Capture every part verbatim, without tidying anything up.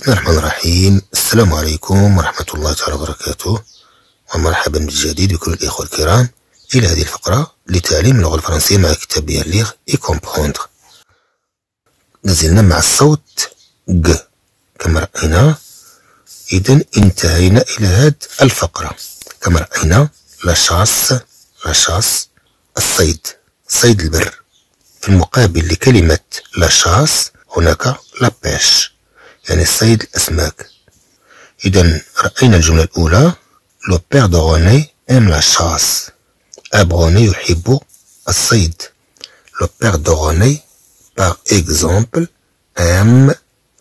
بسم الله الرحمن الرحيم. السلام عليكم ورحمة الله تعالى وبركاته، ومرحبا بالجديد بكل الإخوة الكرام إلى هذه الفقرة لتعليم اللغة الفرنسية مع كتاب بيان ليغ إي كومبخوندغ. نزلنا مع الصوت ج كما رأينا، إذن انتهينا إلى هذه الفقرة. كما رأينا لا شاس، لا شاس الصيد، صيد البر. في المقابل لكلمة لا شاس هناك لا بيش، يعني صيد الأسماك. إذن رأينا الجملة الأولى لو بير دو غوني أم لا شاس، أب غوني يحب الصيد. لو بير دو غوني باغ إكزومبل أم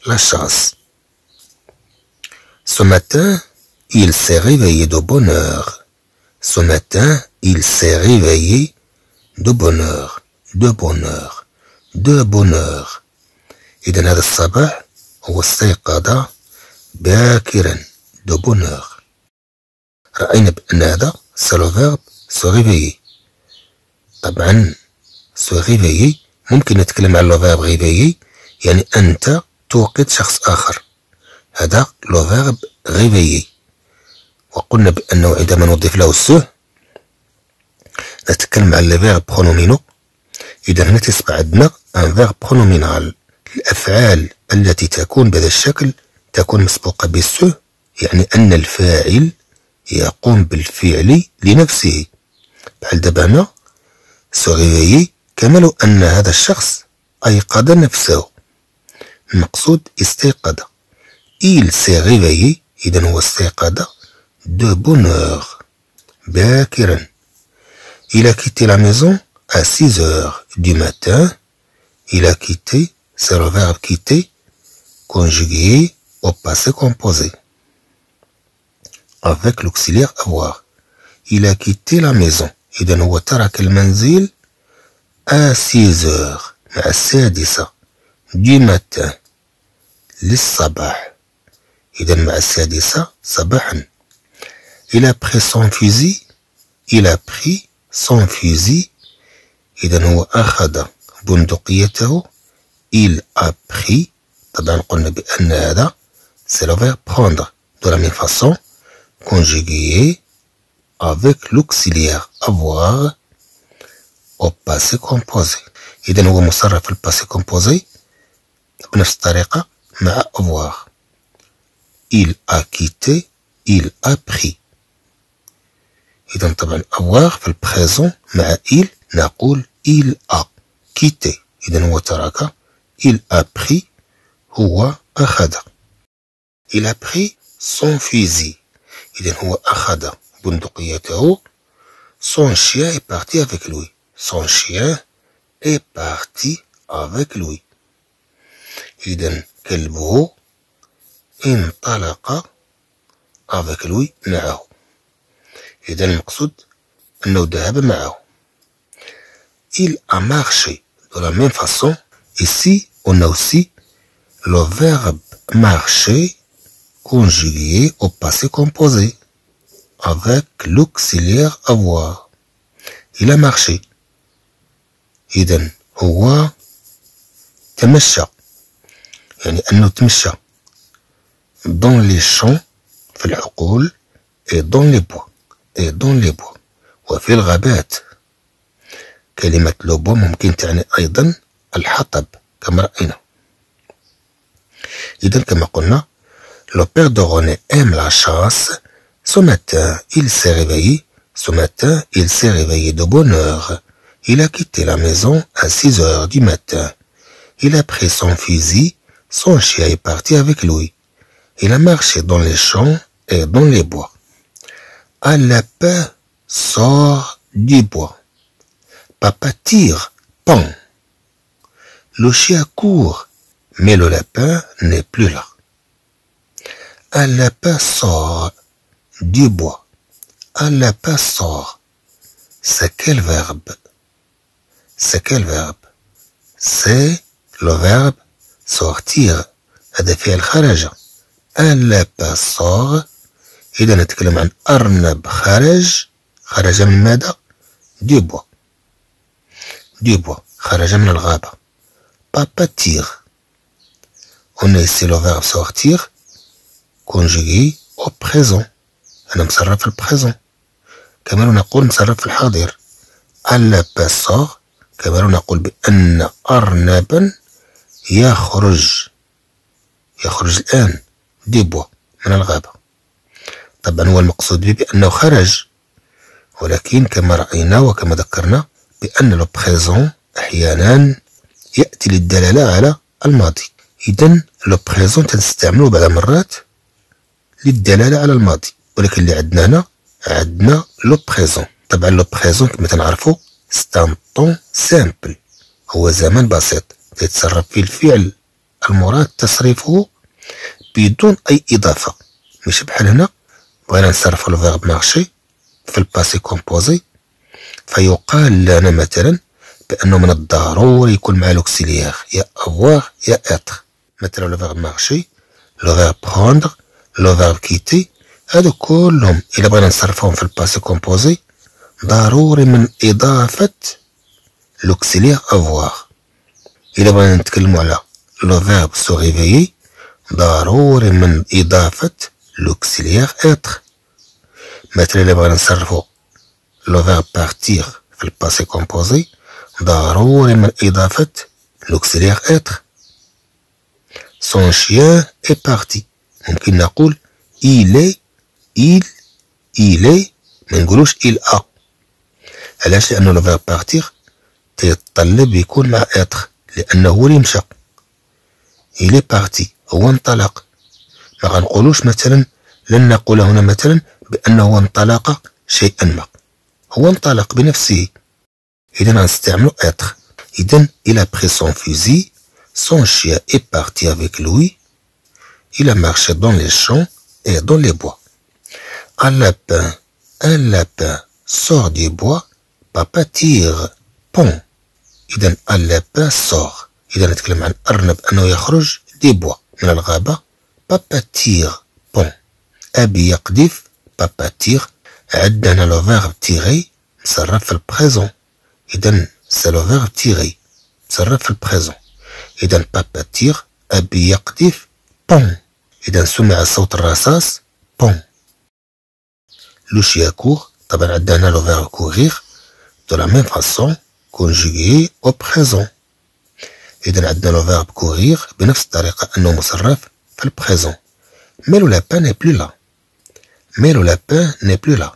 لا شاس. Ce matin, il s'est réveillé de bonne heure. Ce matin, il s'est réveillé de bonne heure. De bonne heure. De bonne heure. إذن هذا الصباح هو استيقظ باكرا، دو بون اور. رأينا بأن هذا سي لو فيرب سو ريفيي. طبعا سو ريفيي ممكن نتكلم على لو فيرب ريفيي، يعني أنت توقظ شخص آخر، هذا لو فيرب ريفيي. وقلنا بأنه عندما نضيف له السو نتكلم على لو فيرب برونومينو. إذا هنا تصبح عندنا أن فيرب برونومينال، الأفعال التي تكون بهذا الشكل تكون مسبوقة بالسو، يعني أن الفاعل يقوم بالفعل لنفسه. بحال دابا هنا سو ريفيي كما لو أن هذا الشخص أيقظ نفسه، المقصود استيقظ. إيل سي ريفيي إذن هو استيقظ دو بونور، باكرا. إلا كيتي لا ميزون أ سيز أور دو ماتان. إلا كيتي c'est le verbe quitter conjugué au passé composé avec l'auxiliaire avoir. Il a quitté la maison. إذن هو ترك المنزل à six heures مع السادسة du matin للصباح. إذن مع السادسة صباحا. Il a pris son fusil. Il a pris son fusil. إذن هو أخذ بندقيته. Il a pris. طبعا قلنا بأن هذا c'est le verbe prendre. De la même façon conjugué avec l'auxiliaire avoir au passé composé. إذن هو مصرف في الباسي كومبوزي بنفس الطريقة مع avoir. Il a quitté. Il a pris. إذن طبعا avoir في البريزون مع il نقول il a quitté. إذن هو ترك. Il a pris. هو أخذ. Il a pris son fusil. إذن هو أخذ بندقيته. Son chien est parti avec lui. Son chien est parti avec lui. إذن كلبه انطلق avec lui معه. إذن المقصود أنه ذهب معه. Il a marché. De la même façon ici on a aussi le verbe marcher conjugué au passé composé avec l'auxiliaire avoir. Il a marché. إذن هو تمشى، يعني أنه تمشى dans les champs في العقول et dans les bois et dans les bois وفي الغابات. كلمة لوبو ممكن تعني أيضا الحطب كما رأينا. إذن كما قلنا لو بير دو غوني أم لا شاس. سو ماتان إل سي ريفيي. سو ماتان إل سي ريفيي دو بون أور. إل أ كيتي لا ميزون أ سيز أور دو ماتان. إل أ بري سون فوزي. سون شيا إي بارتي أفيك لوي. إل أ مارشي دون لي شون إي دون لي بوا. أ لابان سور دو بوا. Papa tire, pan. Le chien court, mais le lapin n'est plus là. Un lapin sort du bois. Un lapin sort. C'est quel verbe? C'est quel verbe? C'est le verbe sortir. هذا فعل خرج. Un lapin sort. إذا نتكلم عن أرنب خرج. خرج من ماذا؟ du bois. دو بوا، خرج من الغابة. بابا تيغ. ونيسي لو فيرب سوغتيغ كونجيغي أو بريزون، أنا مصرف في البريزون. كمان نقول مصرف في الحاضر. على باسوغ كمان نقول بأن أرنبا يخرج يخرج الآن دي بوا من الغابة. طبعا هو المقصود به بأنه خرج، ولكن كما رأينا وكما ذكرنا بأن لو بريزون أحيانا يأتي للدلالة على الماضي. إذن لو بريزون تنستعملو بعض المرات للدلالة على الماضي، ولكن اللي عندنا هنا عندنا لو بريزون. طبعا لو بريزون كما تنعرفو ستان طون سامبل، هو زمن بسيط تتصرف فيه الفعل المراد تصريفه بدون أي إضافة. مش بحال هنا بغينا نصرفو الفيرب مارشي في الباسي كومبوزي، فيقال لنا مثلا بأنه من الضروري يكون مع لوكسيليير يا أفواغ يا إتر. مثلا لو فيرب مارشي، لو فيرب بخوندغ، لو فيرب كيتي، هادو كلهم إلا بغينا نصرفوهم في الباسي كومبوزي ضروري من إضافة لوكسيليير أفواغ. إلا بغينا نتكلمو على لو فيرب سو ريفيي ضروري من إضافة لوكسيليير إتر. مثلا إلا بغينا نصرفو لو فيرب بارتيغ في الباسي كومبوزي ضروري من إضافة لوكسيليير إتر. Son chien est parti. ممكن نقول il est il il est، ما نقولوش il a. علاش؟ لأنه لو فيرب بارتيغ تيتطلب يكون مع إتر، لأنه هو اللي مشى. il est parti هو انطلق. ما غنقولوش مثلا، لن نقول هنا مثلا بأنه انطلق شيئا ما، هو انطلق بنفسه. إذا غنستعملو إتر. إذا إلا بخي سون فوزي، son chien est parti avec lui. Il a marché dans les champs et dans les bois. Un lapin, un lapin sort des bois. Papa tire, pont. إذا un lapin sort. إذا نتكلم عن أرنب أنه يخرج des bois من الغابة. Papa tire, pont. أبي يقذف. Papa tire. عندنا لو فيرب تيغي مصرف في البريزون. إذا سي لو فيرب تيغي مصرف في البريزون. إذا بابا تيغ، أبي يقذف، بون. إذا سمع صوت الرصاص، بون. لو شيا كور، طبعا عندنا هنا لو فيرب كوغيغ دو لا ميم فاسون كونجيغي أو بريزون. إذا عندنا لو فيرب كوغيغ بنفس الطريقة أنه مصرف في البريزون. مي لو لابان ني بلو لا، مي لو لابان ني بلو لا،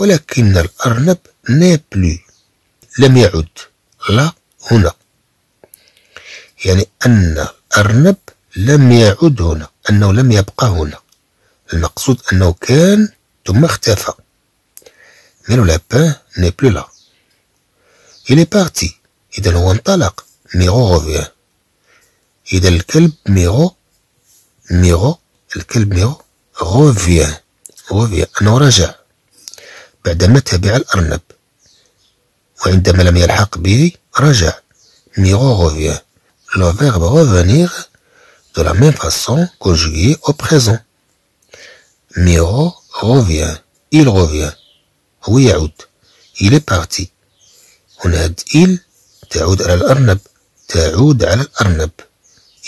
ولكن الأرنب ني بلو، لم يعد. لا هنا يعني أن الأرنب لم يعد هنا، أنه لم يبقى هنا. المقصود أنه كان ثم اختفى. مي لو لابان ني بلو لا. إلي بارتي، إذا هو انطلق. ميغو غوفيان. إذا الكلب ميغو، ميغو الكلب ميغو غوفيان، غوفيان أنه رجع بعدما تبع الأرنب، وعندما لم يلحق به رجع. ميغو غوفيان. Le verbe revenir de la même façon conjugué au présent. Miro revient. Il revient. Oui, Yaoud. Il est parti. On a dit il. Taoud al arnab. Taoud al arnab.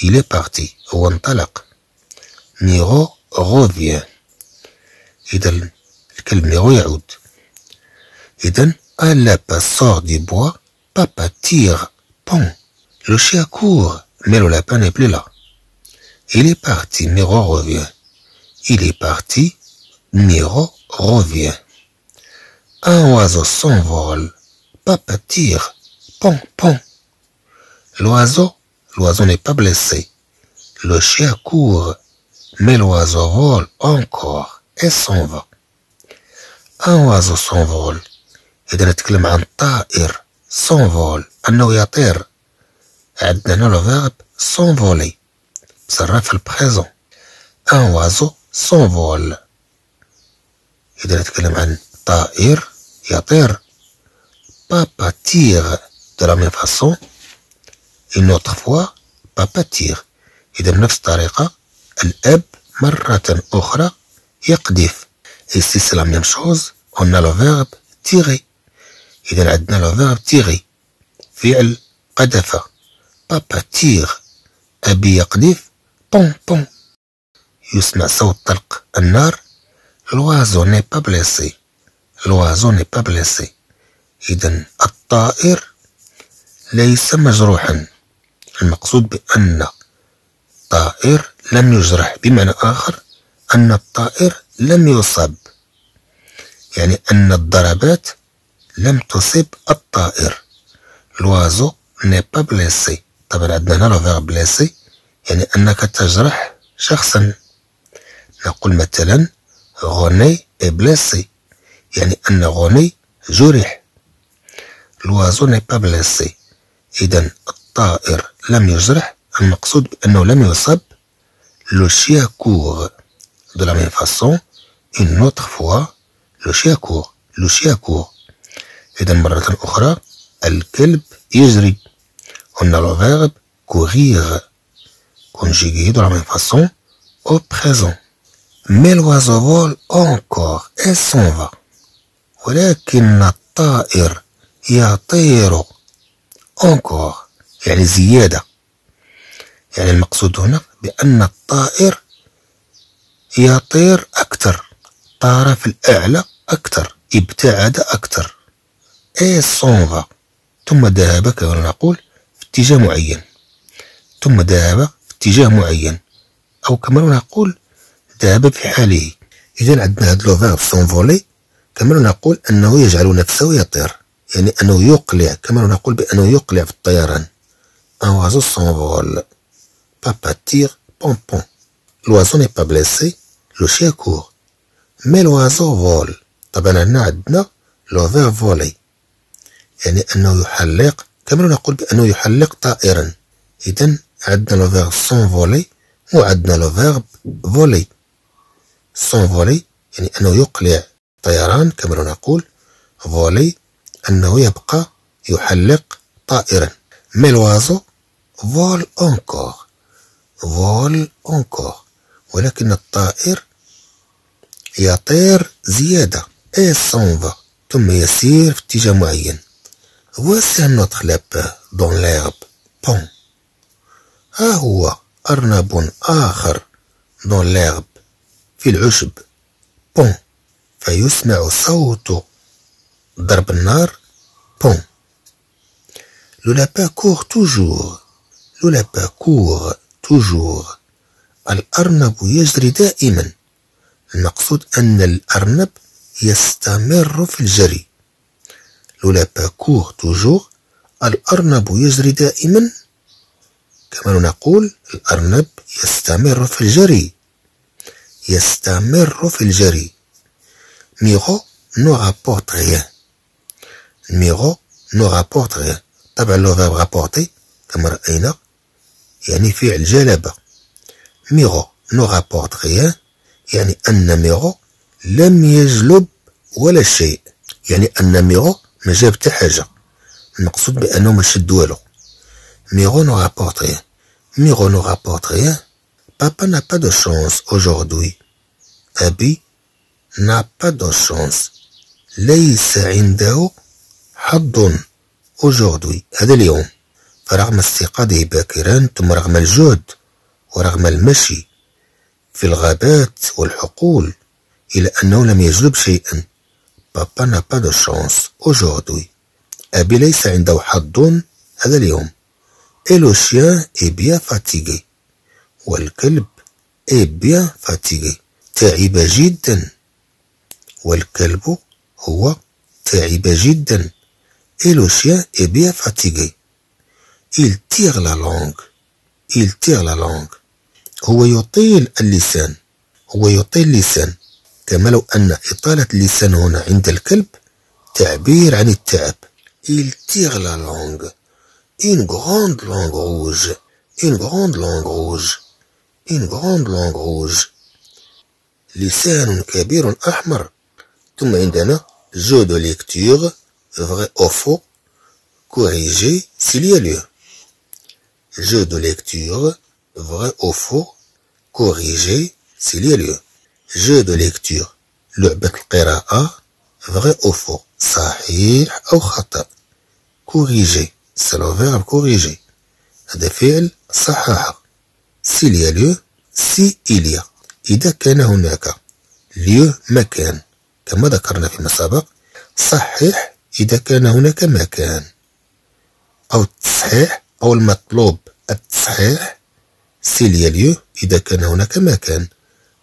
Il est parti. Ouan talaq. Miro revient. Idan. Le calme Miro Yaoud. Idan. Alapa sort des bois. Papa tire. Pont. Le chien court, mais le lapin n'est plus là. Il est parti, Miro revient. Il est parti, Miro revient. Un oiseau s'envole. Papa tire. Pon, pon. L'oiseau, l'oiseau n'est pas blessé. Le chien court, mais l'oiseau vole encore et s'en va. Un oiseau s'envole. Et de نتكلم عن طائر s'envole. أنه يطير. عندنا لو فيرب سونفولي مصرف في البريزون. ان وازو سونفول. إذا نتكلم عن طائر يطير. بابا تيغ دو لا ميم فاسون. اون اوتر فوا بابا تيغ. إذا بنفس الطريقة الأب مرة أخرى يقذف. إيسي سي لا ميم شوز. أون لو فيرب تيغي. إذا عندنا لو فيرب تيغي فعل قذف. بابا تيغ. أبي يقذف. بوم بوم. يسمع صوت طلق النار. لوازو ني با بليسي، لوازو ني با بليسي. إذن الطائر ليس مجروحا، المقصود بأن الطائر لم يجرح، بمعنى آخر أن الطائر لم يصاب، يعني أن الضربات لم تصب الطائر. لوازو ني با بليسي، طبعا عندنا هنا لو فيرب بليسي يعني أنك تجرح شخصا. نقول مثلا غني اي بليسي، يعني أن غني جرح. لوازو ني با بليسي، إذن الطائر لم يجرح، المقصود بأنه لم يصاب. لو chien court de la même façon une autre fois. لو chien court، لو chien court. إذن مرة أخرى الكلب يجري. On a le verbe courir conjugué de la même façon au présent. Mais l'oiseau vole encore et s'en va. ولكن الطائر يطير encore، يعني زيادة، يعني المقصود هنا بأن الطائر يطير أكثر، طار في الأعلى أكثر، ابتعد أكثر. اي s'en va ثم ذهب، كما نقول في اتجاه معين، ثم ذهب في اتجاه معين، أو كما نقول ذهب في حاله. إذا عندنا هاد لو فيرب سونفولي، كما نقول أنه يجعل نفسه يطير، يعني أنه يقلع، كما نقول بأنه يقلع في الطيران. Un oiseau s'envole. Papa tire pompon. L'oiseau n'est pas blessé. Le chien court. Mais l'oiseau vole. طبعا هنا عندنا لو فيرب فولي، يعني أنه يحلق، كما نقول بأنه يحلق طائرا. إذا عندنا لو فيرب سونفولي وعندنا لو فيرب فولي. سونفولي يعني أنه يقلع طيران، كما نقول فولي أنه يبقى يحلق طائرا. مي لوازو فول أونكور، فول أونكور، ولكن الطائر يطير زيادة. إي سونفا ثم يسير في اتجاه معين. فواسي أن نوتخ لاباه دون ليرب بون. ها هو أرنب آخر دون ليرب في العشب بون. فيسمع صوت ضرب النار بون. Le lapin court toujours. Le lapin court toujours. الأرنب يجري دائما. المقصود أن الأرنب يستمر في الجري. Le lapin court toujours. الأرنب يجري دائما. كما نقول الأرنب يستمر في الجري. يستمر في الجري. Miro ne rapporte rien. Miro ne rapporte rien. طبعا لو فيرب غابورتي كما رأينا يعني فعل جلبة. ميغو نو غابورت غيان، يعني أن ميغو لم يجلب ولا شيء، يعني أن ميغو ما جاب حتى حاجة، المقصود بأنه ما شد والو. ميغو نو غابورت غيان، ميغو نو غابورت غيان. بابا نا با دو شونس أوجوردوي، أبي نا با دو شونس، ليس عنده حظ أوجوردوي، هذا اليوم. فرغم استيقاظه باكرا ثم رغم الجهد ورغم المشي في الغابات والحقول إلى أنه لم يجلب شيئا. بابا نا با دو شونس أوجوردوي، أبي ليس عنده حظ هذا اليوم. إي لو شيان إي بيان فاتيغي، والكلب إي بيان فاتيغي، تعب جدا، والكلب هو تعب جدا. Et le chien est bien fatigué. Il tire la langue. Il tire la langue. هو يطيل اللسان. هو يطيل اللسان. كما لو أن إطالة اللسان هنا عند الكلب تعبير عن التعب. Il tire la langue. Une grande langue rouge. Une grande langue rouge. Une grande langue rouge. لسان كبير أحمر. ثم عندنا jeu de lecture. Vrai ou faux, corriger s'il y a lieu. Jeu de lecture, vrai ou faux, corriger s'il y a lieu. Jeu de lecture, لعبة القراءة, vrai ou faux, صحيح أو خطأ. Corriger, c'est le verbe corriger. هذا فعل صححة. s'il y a lieu, si il y a. إذا كان هناك lieu مكان كما ذكرنا فيما سبق. صحح إذا كان هناك مكان. أو التصحيح أو المطلوب التصحيح s'il y a lieu إذا كان هناك مكان.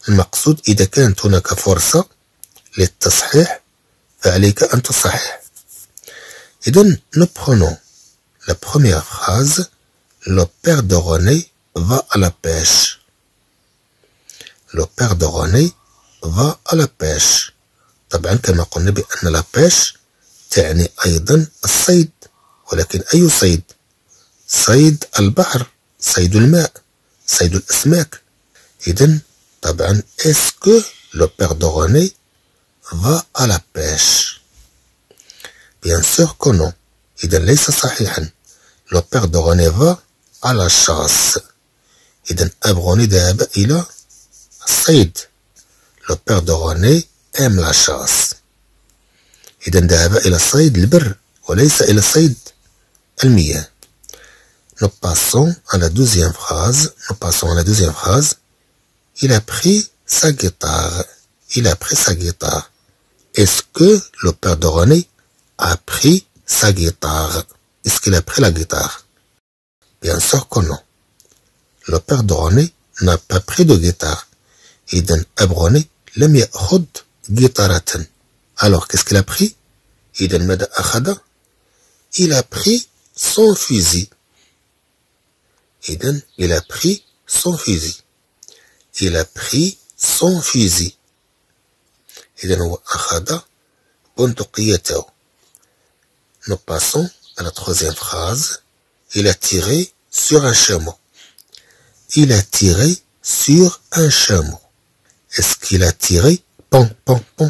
المقصود إذا كانت هناك فرصة للتصحيح فعليك أن تصحح. إذن nous prenons la première phrase. Le père de René va à la pêche. Le père de René va à la pêche. طبعا كما قلنا بأن la pêche تعني أيضا الصيد، ولكن أي صيد؟ صيد البحر، صيد الماء، صيد الأسماك. إذن طبعا est-ce que le père de René va à la pêche؟ bien sûr que non. إذن ليس صحيحا. le père de René va à la chasse. إذن أب غني ذهب إلى الصيد. le père de René aime la chasse. إذن ذهب إلى الصيد البر وليس إلى الصيد المياه. nous passons à la deuxième phrase. nous passons à la deuxième phrase. il a pris sa guitare. il a pris sa guitare. est-ce que le père de René a pris sa guitare? Est-ce qu'il a pris la guitare? Bien sûr que non. Le père de René n'a pas pris de guitare. إذن أب روني لم يأخذ guitare. Alors qu'est-ce qu'il a pris? إذن ماذا أخذ؟ Il a pris son fusil. إذن il a pris son fusil. Il a pris son fusil. إذن هو أخذ بندقيته. Nous passons à la troisième phrase. Il a tiré sur un chameau. Il a tiré sur un chameau. Est-ce qu'il a tiré pom pom pom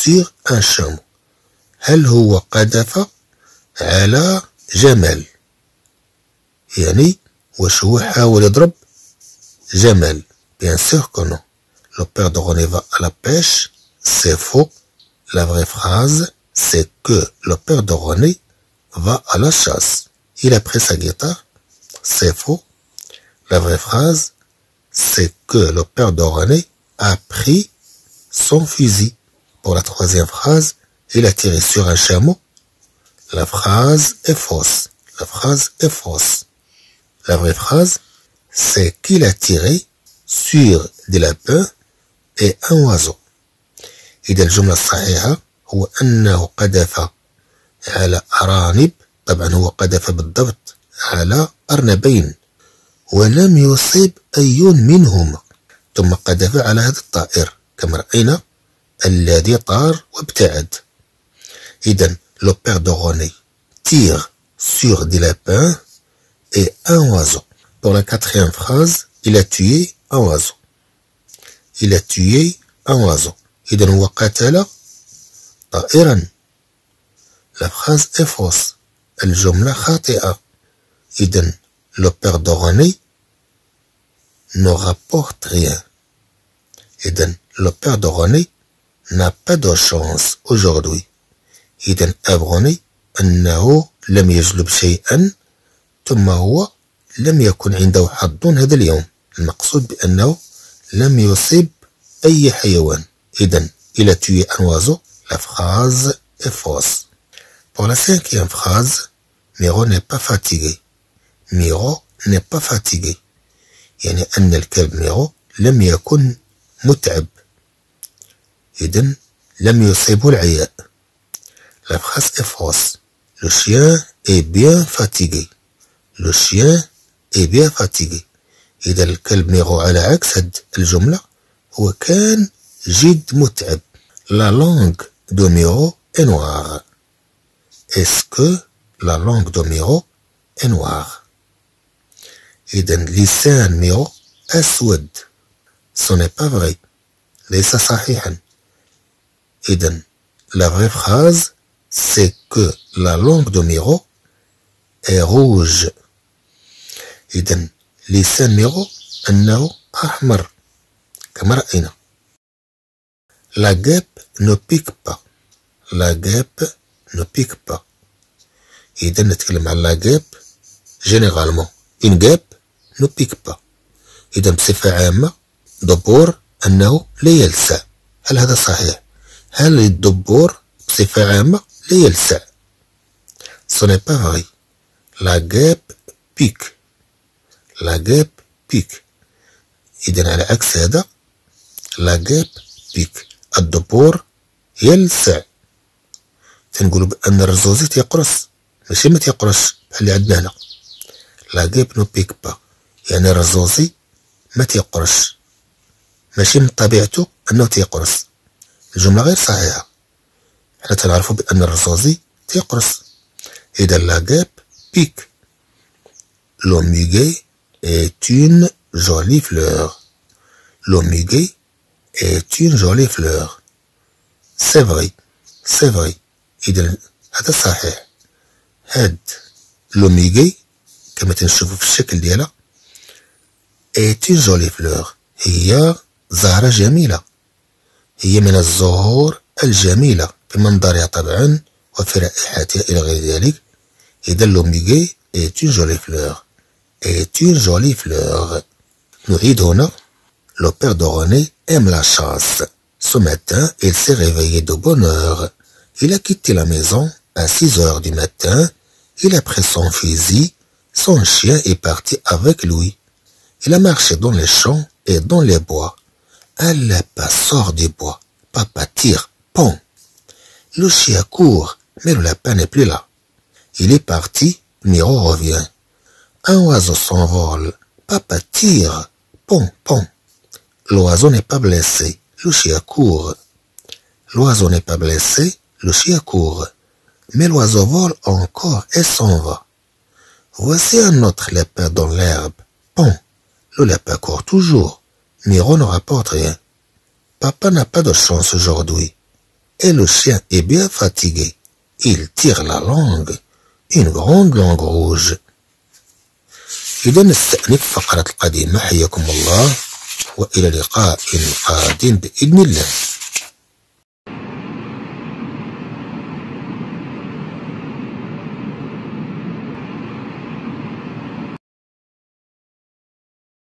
sur un chameau? هل هو قذف على جمل؟ يعني واش هو حاول يضرب جمل؟ Bien sûr que non. Le père de René va à la pêche. C'est faux. La vraie phrase, c'est que le père de René va à la chasse. Il a pris sa guitare. C'est faux. La vraie phrase, c'est que le père de René a pris son fusil. Pour la troisième phrase, il a tiré sur un chameau. La phrase est fausse. La phrase est fausse. La vraie phrase, c'est qu'il a tiré sur des lapins et un oiseau. إذا الجملة الصحيحة هو أنه قذف على أرانب. طبعا هو قذف بالضبط على أرنبين ولم يصيب أي منهم، ثم قذف على هذا الطائر كما رأينا الذي طار وابتعد. إذن le père de René tire sur des lapins et un oiseau. Pour la quatrième phrase, il a tué un oiseau. Il a tué un oiseau. إذن هو قتل طائرا. La phrase est fausse. الجملة خاطئة. إذن le père de René ne rapporte rien. إذن le père de René n'a pas de chance aujourd'hui. إذن أب غني أنه لم يجلب شيئا ثم هو لم يكن عنده حظ هذا اليوم. المقصود بأنه لم يصيب أي حيوان. إذن il a tué un oiseau. La phrase est fausse. Pour la cinquième phrase, ميرو n'est pas fatigué. ميرو n'est pas fatigué. يعني أن الكلب ميرو لم يكن متعب. إذن لم يصيبه العياء. La phrase est fausse. Le chien est bien fatigué. Le chien est bien fatigué. إذا الكلب ميرو على عكس هاد الجملة هو كان جد متعب. La langue de ميرو est noire. Est-ce que la langue de Miro est noire? إذن لسان ميرو أسود. Ce n'est pas vrai. ليس صحيحا. إذن la vraie phrase, c'est que la langue de Miro est rouge. إذن لسان ميرو أنه أحمر كما رأينا. La guêpe ne pique pas. La guêpe ne pique pas. إذا نتكلم على la guêpe généralement. Une guêpe ne pique pas. إذا بصفة عامة دبور أنه لا يلسع، هل هذا صحيح؟ هل الدبور بصفة عامة لا يلسع؟ Ce n'est pas vrai. La guêpe pique. La guêpe pique. إذا على عكس هذا La guêpe pique. الدبور يلسع. تنقولوا بأن الرزوزي تيقرص، ماشي ما تيقرصش بحال اللي عندنا هنا. La guêpe ne pique pas. يعني الرزوزي ما تيقرصش، ماشي من طبيعته أنه تيقرص. الجملة غير صحيحة، حنا تنعرفو بأن الرزوزي تيقرص. إذا لا غيب بيك. L'omigué est une jolie fleur. L'omigué est une jolie fleur. C'est vrai, c'est vrai. إذا هذا صحيح. هاد l'omigué كما تنشوفو في الشكل ديالها est une jolie fleur. هي زهرة جميلة، هي من الزهور الجميلة بمنظرها طبعا وفي رائحتها إلى غير ذلك. إذا لوميغي est une jolie fleur. est une jolie fleur. نعيد هنا. Le père de René aime la chasse. Ce matin, il s'est réveillé de bonne heure. Il a quitté la maison à six heures du matin. Il a pris son fusil. Son chien est parti avec lui. Il a marché dans les champs et dans les bois. Un lapin sort des bois. Papa tire. Pom. Le chien court, mais le lapin n'est plus là. Il est parti, Miro revient. Un oiseau s'envole. Papa tire. Pom, pom. L'oiseau n'est pas blessé. Le chien court. L'oiseau n'est pas blessé. Le chien court. Mais l'oiseau vole encore et s'en va. Voici un autre lapin dans l'herbe. Pom. Le lapin court toujours. Miro ne rapporte rien. Papa n'a pas de chance aujourd'hui. Et le chien est bien fatigué. Il tire la langue. Une grande langue rouge. إذا نستأنف فقرة القديمة. حياكم الله وإلى لقاء قادم بإذن الله.